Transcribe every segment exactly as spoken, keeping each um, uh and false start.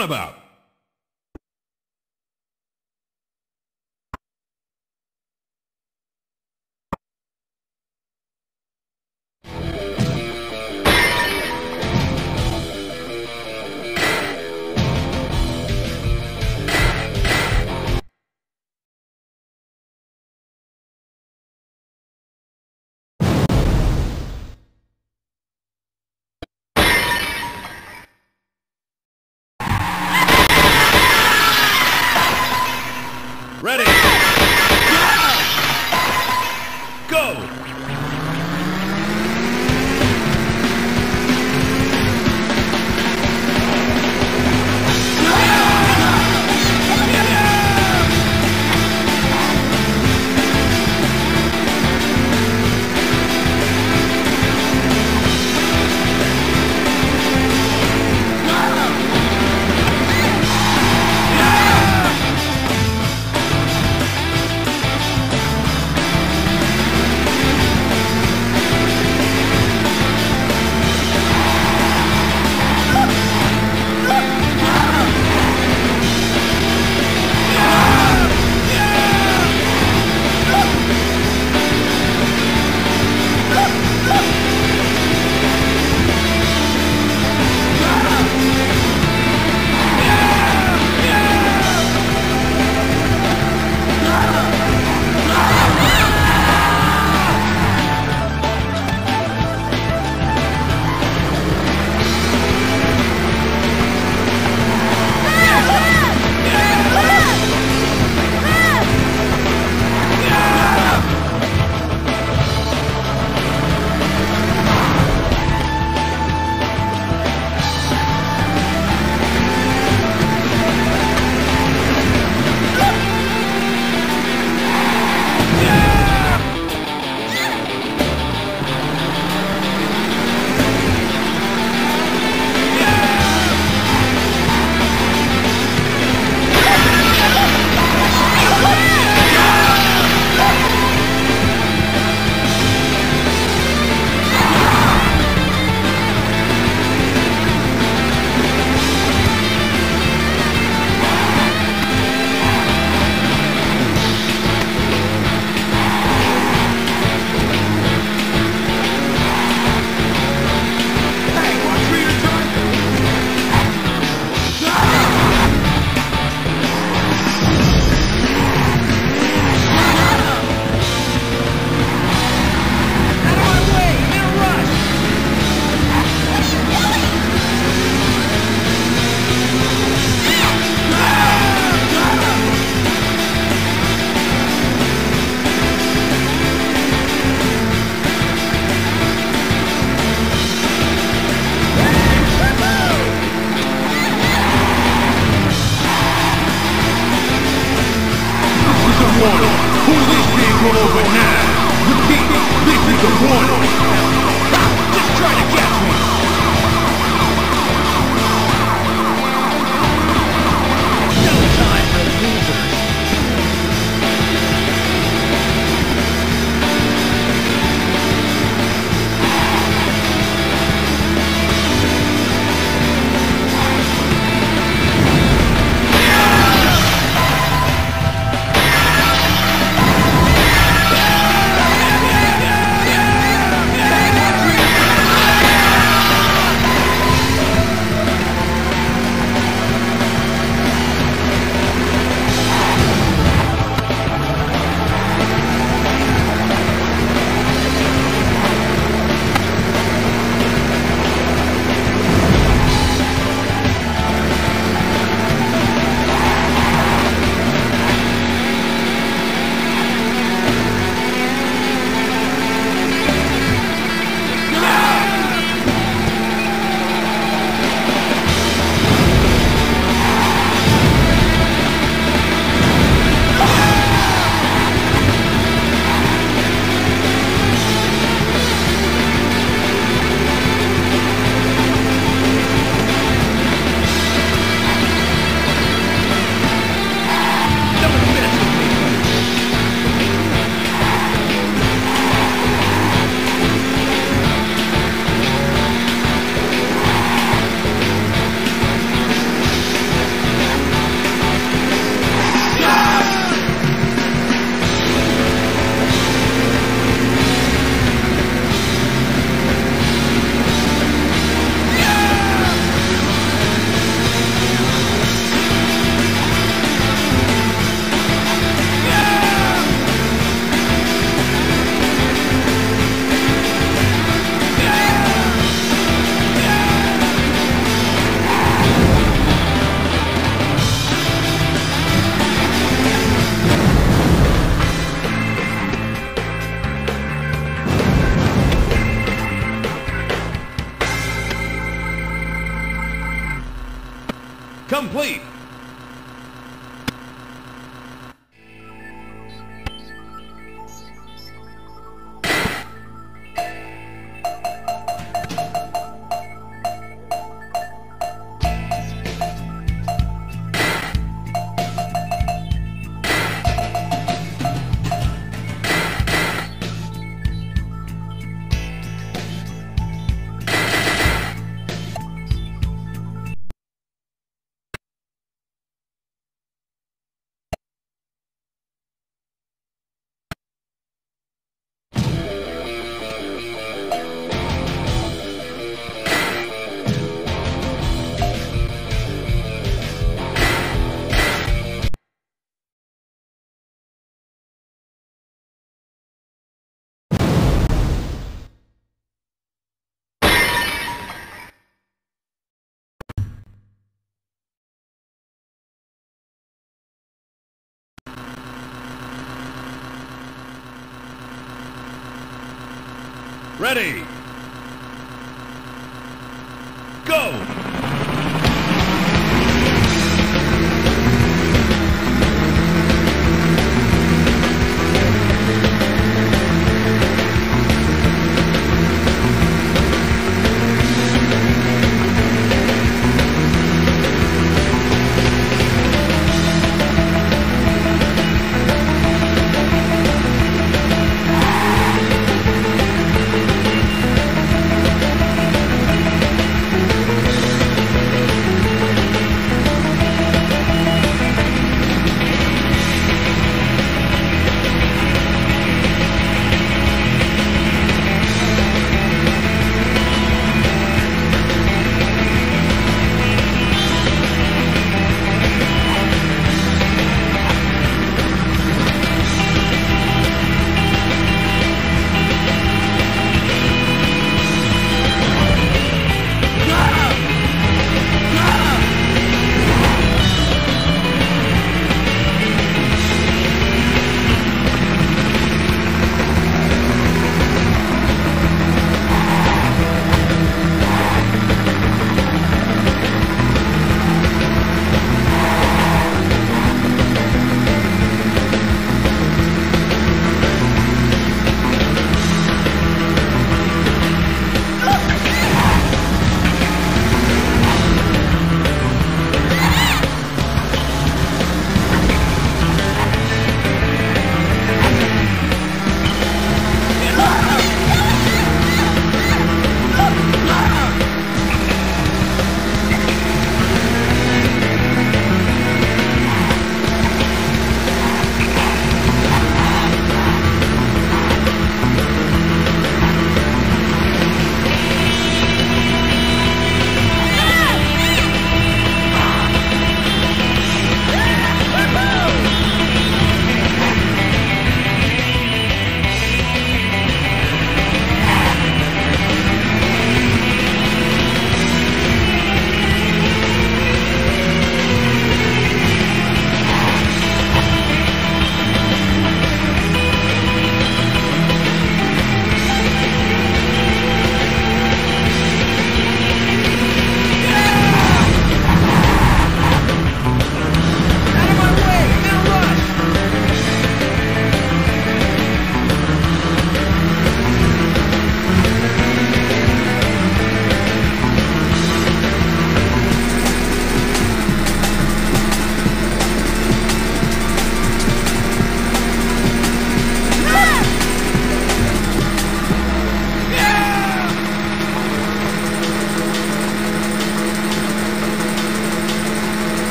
on about? complete. Ready, go! We'll be right back.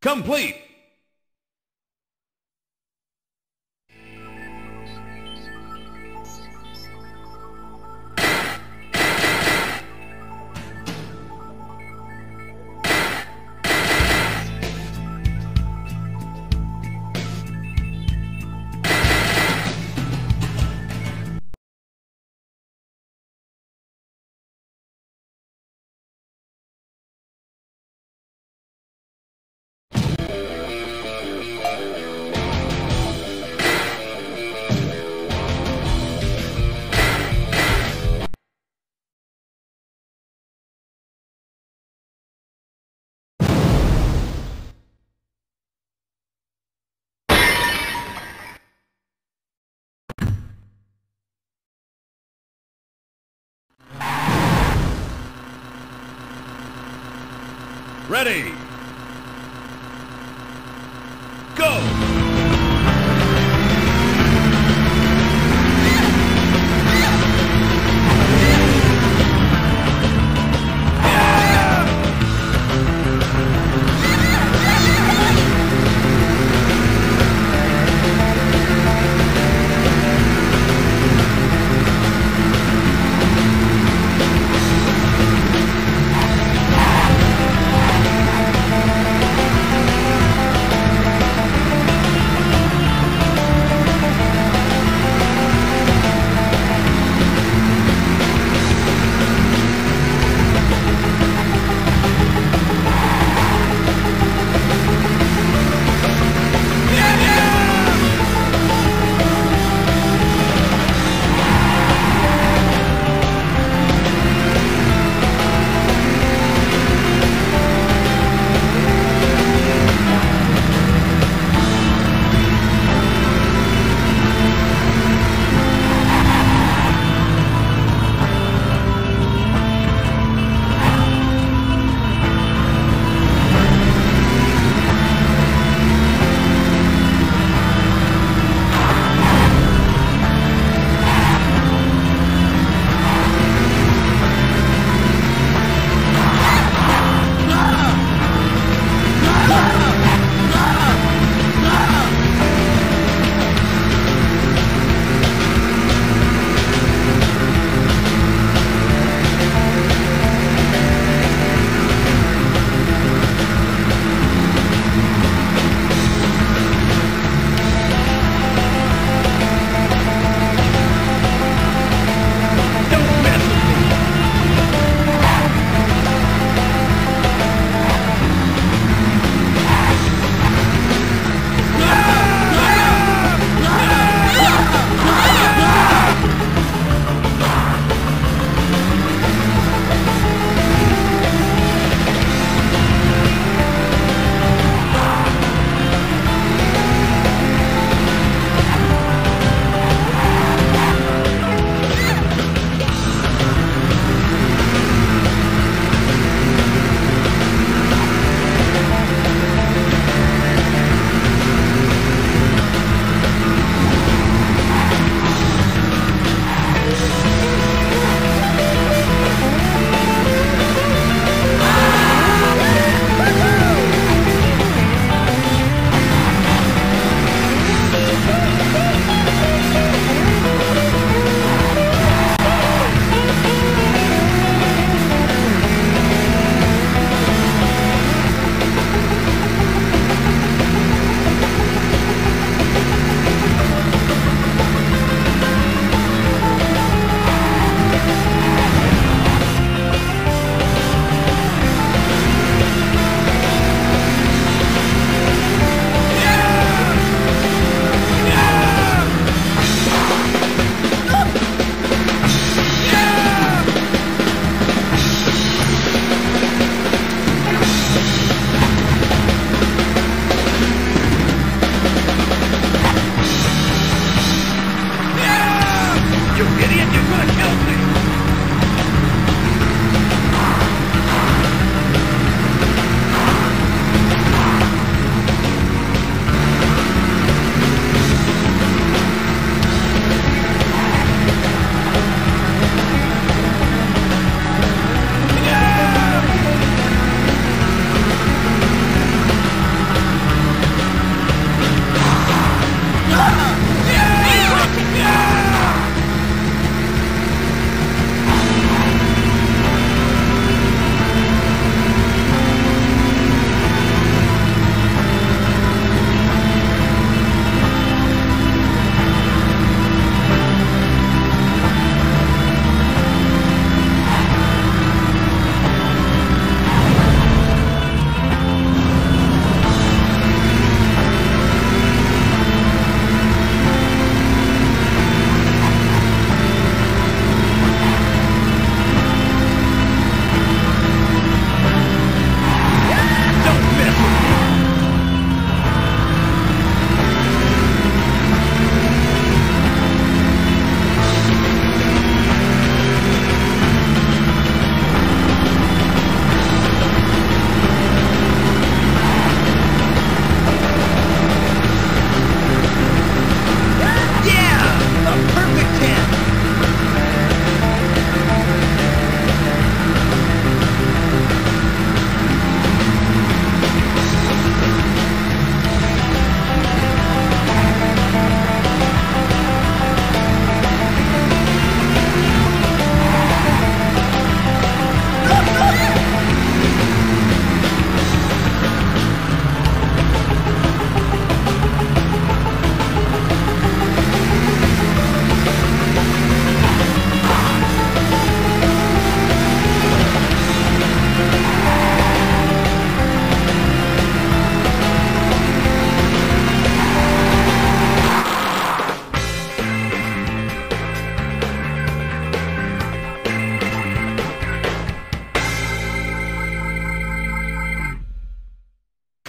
complete. Ready, go!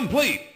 complete.